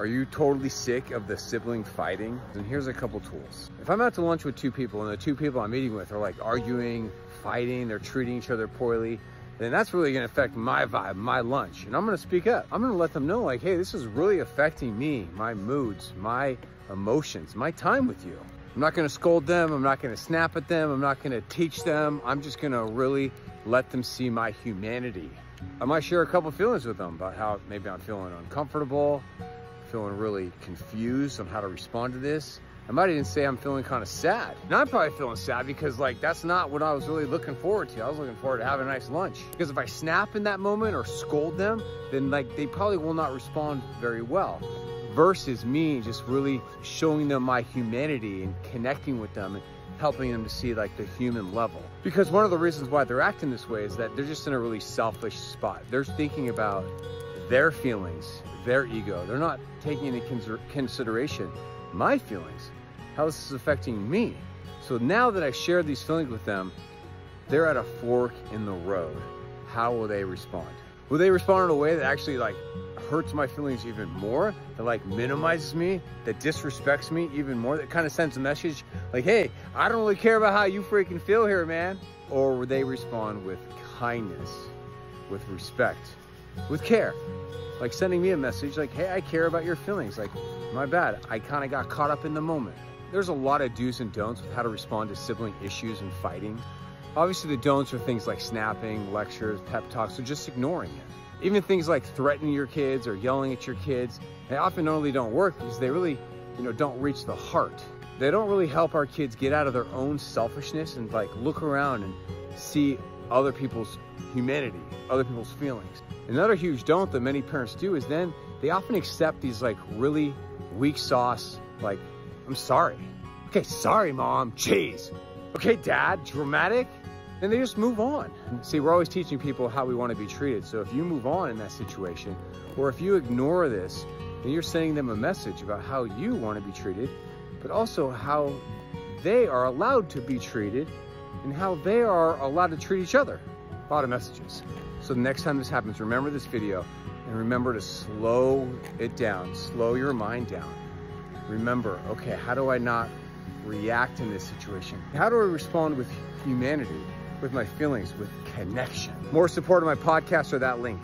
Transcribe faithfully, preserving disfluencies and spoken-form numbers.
Are you totally sick of the sibling fighting? And here's a couple tools. If I'm out to lunch with two people and the two people I'm eating with are like arguing, fighting, they're treating each other poorly, then that's really gonna affect my vibe, my lunch. And I'm gonna speak up. I'm gonna let them know like, hey, this is really affecting me, my moods, my emotions, my time with you. I'm not gonna scold them. I'm not gonna snap at them. I'm not gonna teach them. I'm just gonna really let them see my humanity. I might share a couple feelings with them about how maybe I'm feeling uncomfortable, feeling really confused on how to respond to this. I might even say I'm feeling kind of sad. And I'm probably feeling sad because like, that's not what I was really looking forward to. I was looking forward to having a nice lunch. Because if I snap in that moment or scold them, then like they probably will not respond very well. Versus me just really showing them my humanity and connecting with them and helping them to see like the human level. Because one of the reasons why they're acting this way is that they're just in a really selfish spot. They're thinking about their feelings, their ego. They're not taking into consideration my feelings, how this is affecting me. So now that I shared these feelings with them, they're at a fork in the road. How will they respond? Will they respond in a way that actually like hurts my feelings even more, that like minimizes me, that disrespects me even more, that kind of sends a message like, hey, I don't really care about how you freaking feel here, man? Or will they respond with kindness, with respect, with care? Like sending me a message like, hey, I care about your feelings. Like, my bad, I kind of got caught up in the moment. There's a lot of do's and don'ts with how to respond to sibling issues and fighting. Obviously the don'ts are things like snapping, lectures, pep talks, so just ignoring it. Even things like threatening your kids or yelling at your kids, they often not only don't work because they really, you know, don't reach the heart. They don't really help our kids get out of their own selfishness and like look around and see other people's humanity, other people's feelings. Another huge don't that many parents do is then they often accept these like really weak sauce, like, I'm sorry. Okay, sorry, mom, jeez. Okay, dad, dramatic. And they just move on. See, we're always teaching people how we want to be treated. So if you move on in that situation, or if you ignore this, then you're sending them a message about how you want to be treated, but also how they are allowed to be treated and how they are allowed to treat each other. A lot of messages. So the next time this happens, remember this video and remember to slow it down, slow your mind down. Remember, okay, how do I not react in this situation? How do I respond with humanity, with my feelings, with connection? More support on my podcast or that link.